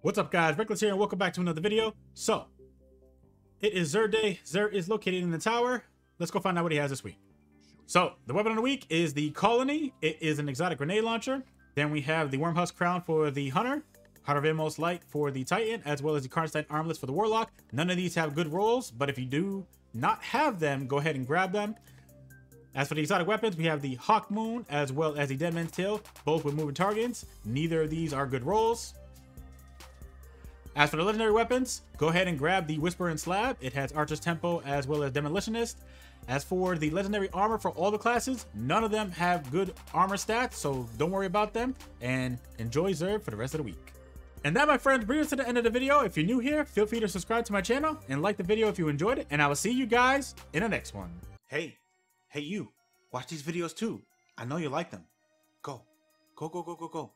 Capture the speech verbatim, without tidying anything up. What's up, guys? Reckless here, and welcome back to another video. So, it is Xur day. Xur is located in the tower. Let's go find out what he has this week. So, the weapon of the week is the Colony. It is an exotic grenade launcher. Then we have the Wormhusk Crown for the Hunter, Heart of Amos Light for the Titan, as well as the Karnstein Armlets for the Warlock. None of these have good rolls, but if you do not have them, go ahead and grab them. As for the exotic weapons, we have the Hawk Moon as well as the Deadman's Tail, both with moving targets. Neither of these are good rolls. As for the legendary weapons, go ahead and grab the Whisper and Slab. It has Archer's Tempo as well as Demolitionist. As for the legendary armor for all the classes, none of them have good armor stats, so don't worry about them. And enjoy Xur for the rest of the week. And that, my friends, brings us to the end of the video. If you're new here, feel free to subscribe to my channel and like the video if you enjoyed it. And I will see you guys in the next one. Hey. Hey you, watch these videos too. I know you like them. Go, go, go, go, go, go.